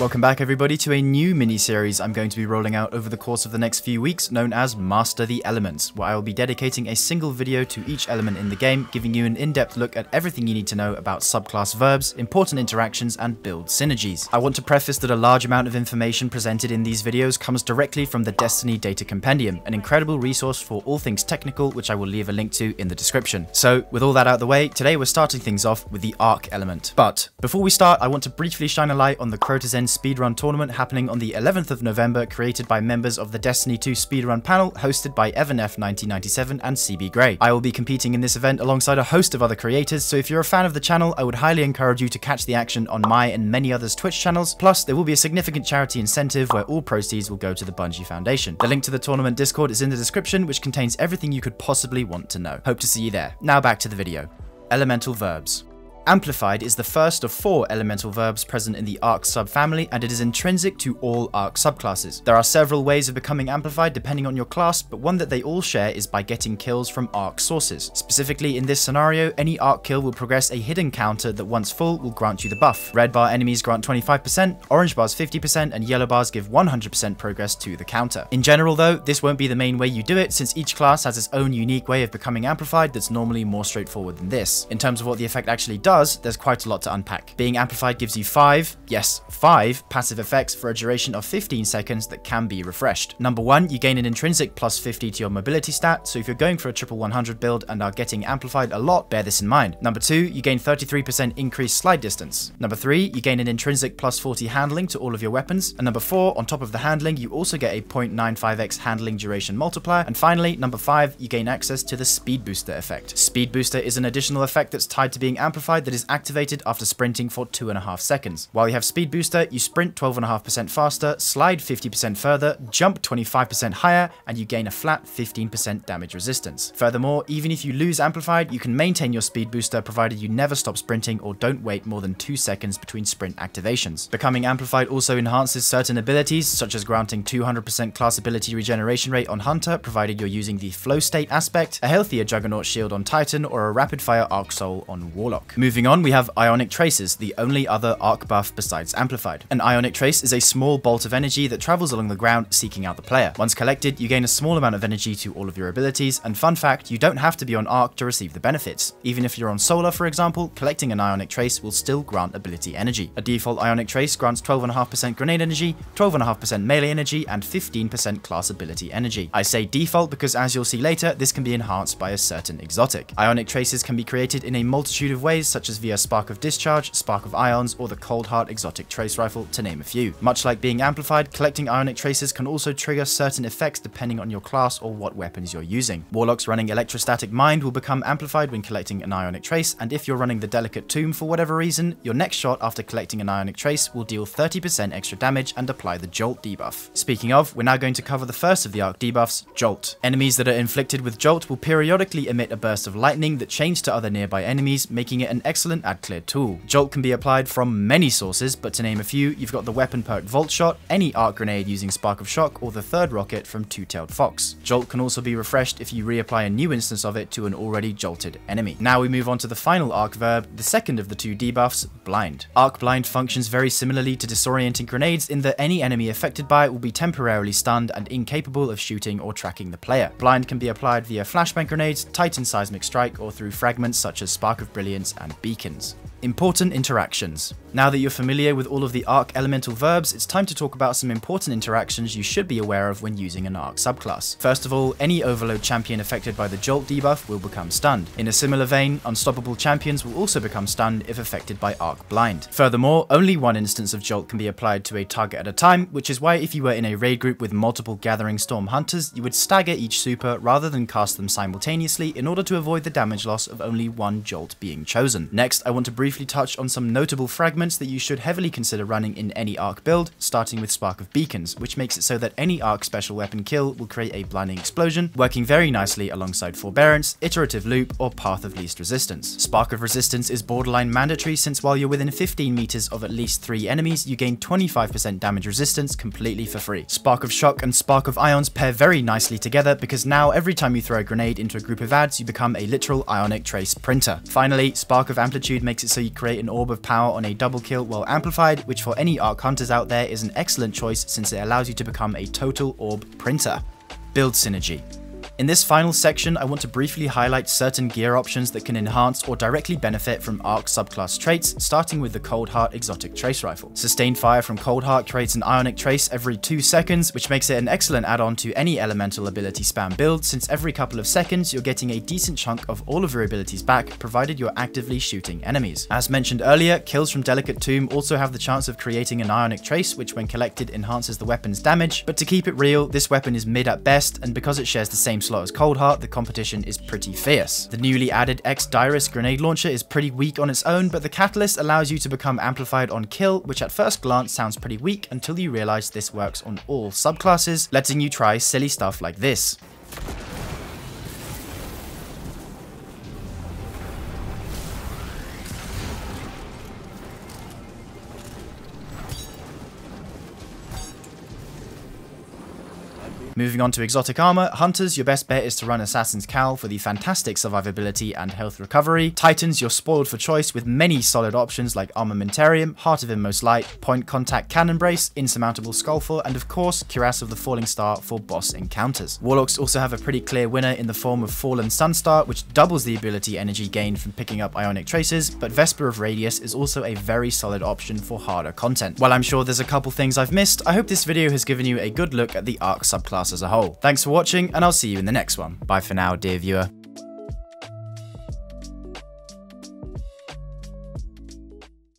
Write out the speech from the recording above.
Welcome back everybody to a new mini-series I'm going to be rolling out over the course of the next few weeks known as Master the Elements, where I will be dedicating a single video to each element in the game, giving you an in-depth look at everything you need to know about subclass verbs, important interactions, and build synergies. I want to preface that a large amount of information presented in these videos comes directly from the Destiny Data Compendium, an incredible resource for all things technical, which I will leave a link to in the description. So with all that out of the way, today we're starting things off with the arc element. But before we start, I want to briefly shine a light on the Crota's End speedrun tournament happening on the 11th of November, created by members of the Destiny 2 speedrun panel, hosted by EvanF1997 and CB Gray. I will be competing in this event alongside a host of other creators, so if you're a fan of the channel, I would highly encourage you to catch the action on my and many others' Twitch channels. Plus, there will be a significant charity incentive where all proceeds will go to the Bungie Foundation. The link to the tournament Discord is in the description, which contains everything you could possibly want to know. Hope to see you there. Now back to the video. Elemental verbs. Amplified is the first of four elemental verbs present in the arc subfamily, and it is intrinsic to all arc subclasses. There are several ways of becoming amplified depending on your class, but one that they all share is by getting kills from arc sources. Specifically in this scenario, any arc kill will progress a hidden counter that once full will grant you the buff. Red bar enemies grant 25%, orange bars 50%, and yellow bars give 100% progress to the counter. In general though, this won't be the main way you do it, since each class has its own unique way of becoming amplified that's normally more straightforward than this. In terms of what the effect actually does, there's quite a lot to unpack. Being amplified gives you five passive effects for a duration of 15 seconds that can be refreshed. Number one, you gain an intrinsic plus 50 to your mobility stat, so if you're going for a triple 100 build and are getting amplified a lot, bear this in mind. Number two, you gain 33% increased slide distance. Number three, you gain an intrinsic plus 40 handling to all of your weapons. And number four, on top of the handling, you also get a 0.95x handling duration multiplier. And finally, number five, you gain access to the speed booster effect. Speed booster is an additional effect that's tied to being amplified that is activated after sprinting for 2.5 seconds. While you have speed booster, you sprint 12.5% faster, slide 50% further, jump 25% higher, and you gain a flat 15% damage resistance. Furthermore, even if you lose amplified, you can maintain your speed booster provided you never stop sprinting or don't wait more than 2 seconds between sprint activations. Becoming amplified also enhances certain abilities, such as granting 200% class ability regeneration rate on Hunter, provided you're using the flow state aspect, a healthier Juggernaut shield on Titan, or a rapid fire Arc Soul on Warlock. Moving on, we have Ionic Traces, the only other arc buff besides amplified. An Ionic Trace is a small bolt of energy that travels along the ground seeking out the player. Once collected, you gain a small amount of energy to all of your abilities, and fun fact, you don't have to be on arc to receive the benefits. Even if you're on solar, for example, collecting an Ionic Trace will still grant ability energy. A default Ionic Trace grants 12.5% grenade energy, 12.5% melee energy, and 15% class ability energy. I say default because, as you'll see later, this can be enhanced by a certain exotic. Ionic Traces can be created in a multitude of ways, such as via Spark of Discharge, Spark of Ions, or the Cold Heart exotic trace rifle, to name a few. Much like being amplified, collecting Ionic Traces can also trigger certain effects depending on your class or what weapons you're using. Warlocks running Electrostatic Mind will become amplified when collecting an Ionic Trace, and if you're running the Delicate Tomb for whatever reason, your next shot after collecting an Ionic Trace will deal 30% extra damage and apply the Jolt debuff. Speaking of, we're now going to cover the first of the arc debuffs, Jolt. Enemies that are inflicted with Jolt will periodically emit a burst of lightning that chains to other nearby enemies, making it an excellent ad clear tool. Jolt can be applied from many sources, but to name a few, you've got the weapon perk Voltshot, any arc grenade using Spark of Shock, or the third rocket from Two-Tailed Fox. Jolt can also be refreshed if you reapply a new instance of it to an already jolted enemy. Now we move on to the final arc verb, the second of the two debuffs, Blind. Arc Blind functions very similarly to disorienting grenades in that any enemy affected by it will be temporarily stunned and incapable of shooting or tracking the player. Blind can be applied via flashbang grenades, Titan seismic strike, or through fragments such as Spark of Brilliance and beacons. Important interactions. Now that you're familiar with all of the arc elemental verbs, it's time to talk about some important interactions you should be aware of when using an arc subclass. First of all, any Overload Champion affected by the Jolt debuff will become stunned. In a similar vein, Unstoppable Champions will also become stunned if affected by Arc Blind. Furthermore, only one instance of Jolt can be applied to a target at a time, which is why if you were in a raid group with multiple Gathering Storm Hunters, you would stagger each super rather than cast them simultaneously in order to avoid the damage loss of only one Jolt being chosen. Next, I want to briefly touch on some notable fragments that you should heavily consider running in any arc build, starting with Spark of Beacons, which makes it so that any arc special weapon kill will create a blinding explosion, working very nicely alongside forbearance, iterative loop, or path of least resistance. Spark of Resistance is borderline mandatory, since while you're within 15 meters of at least 3 enemies, you gain 25% damage resistance completely for free. Spark of Shock and Spark of Ions pair very nicely together, because now every time you throw a grenade into a group of ads, you become a literal Ionic Trace printer. Finally, Spark of Amplitude makes it so you create an orb of power on a double kill while amplified, which for any Arc Hunters out there is an excellent choice since it allows you to become a total orb printer. Build synergy. In this final section, I want to briefly highlight certain gear options that can enhance or directly benefit from Arc subclass traits, starting with the Cold Heart exotic trace rifle. Sustained fire from Cold Heart creates an Ionic Trace every 2 seconds, which makes it an excellent add-on to any elemental ability spam build, since every couple of seconds you're getting a decent chunk of all of your abilities back, provided you're actively shooting enemies. As mentioned earlier, kills from Delicate Tomb also have the chance of creating an Ionic Trace, which when collected enhances the weapon's damage, but to keep it real, this weapon is mid at best, and because it shares the same slot as Cold Heart, the competition is pretty fierce. The newly added Ex Diris grenade launcher is pretty weak on its own, but the catalyst allows you to become amplified on kill, which at first glance sounds pretty weak until you realize this works on all subclasses, letting you try silly stuff like this. Moving on to exotic armor, Hunters, your best bet is to run Assassin's Cowl for the fantastic survivability and health recovery. Titans, you're spoiled for choice with many solid options like Armamentarium, Heart of Inmost Light, Point Contact Cannon Brace, Insurmountable Skullful, and of course, Cuirass of the Falling Star for boss encounters. Warlocks also have a pretty clear winner in the form of Fallen Sunstar, which doubles the ability energy gained from picking up Ionic Traces, but Vesper of Radius is also a very solid option for harder content. While I'm sure there's a couple things I've missed, I hope this video has given you a good look at the Arc subclass as a whole. Thanks for watching, and I'll see you in the next one. Bye for now, dear viewer.